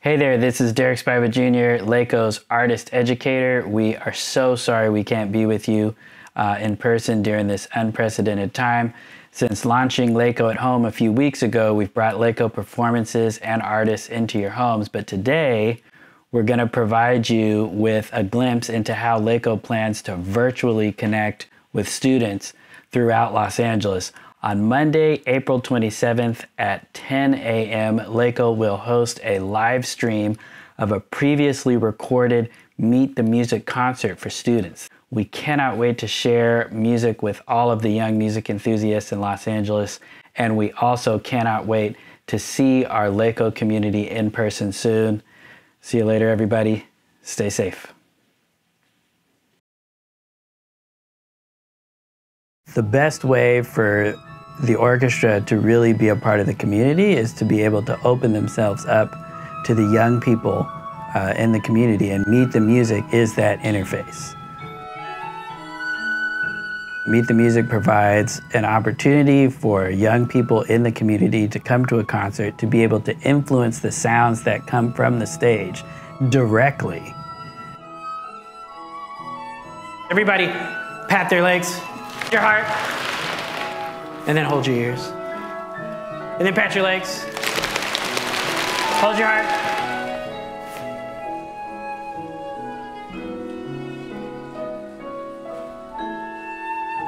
Hey there, this is Derek Spiva Jr., Laco's artist educator. We are so sorry we can't be with you in person during this unprecedented time. Since launching Laco at Home a few weeks ago, we've brought Laco performances and artists into your homes, but today we're going to provide you with a glimpse into how Laco plans to virtually connect with students throughout Los Angeles. On Monday, April 27th at 10 a.m., Laco will host a live stream of a previously recorded Meet the Music concert for students. We cannot wait to share music with all of the young music enthusiasts in Los Angeles, and we also cannot wait to see our Laco community in person soon. See you later, everybody. Stay safe. The best way for the orchestra to really be a part of the community is to be able to open themselves up to the young people in the community, and Meet the Music is that interface. Meet the Music provides an opportunity for young people in the community to come to a concert, to be able to influence the sounds that come from the stage directly. Everybody, pat their legs, your heart, and then hold your ears, and then pat your legs, hold your heart.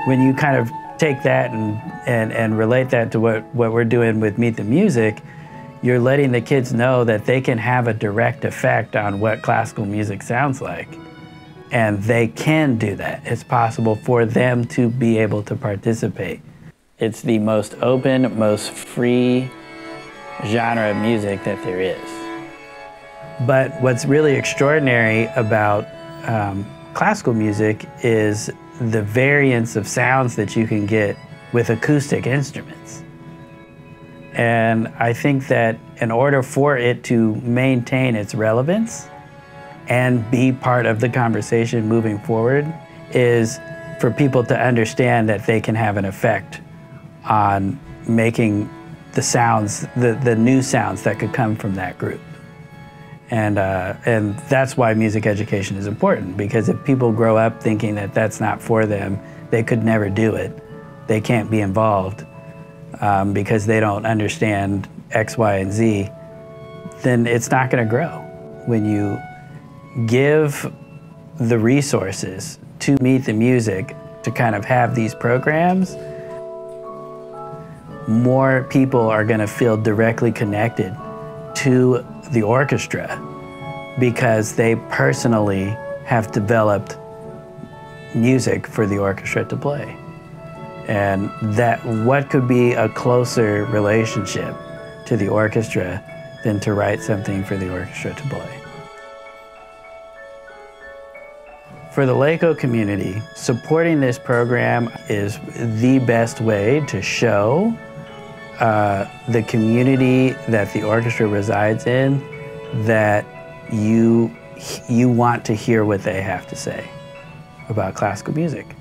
When you kind of take that and relate that to what we're doing with Meet the Music, you're letting the kids know that they can have a direct effect on what classical music sounds like. And they can do that. It's possible for them to be able to participate. It's the most open, most free genre of music that there is. But what's really extraordinary about classical music is the variance of sounds that you can get with acoustic instruments. And I think that in order for it to maintain its relevance and be part of the conversation moving forward is for people to understand that they can have an effect on making the sounds, the new sounds that could come from that group. And that's why music education is important, because if people grow up thinking that that's not for them, they could never do it. They can't be involved because they don't understand X, Y, and Z, then it's not gonna grow. When you give the resources to Meet the Music to kind of have these programs, more people are gonna feel directly connected to the orchestra because they personally have developed music for the orchestra to play. And that what could be a closer relationship to the orchestra than to write something for the orchestra to play. For the Laco community, supporting this program is the best way to show the community that the orchestra resides in, that you want to hear what they have to say about classical music.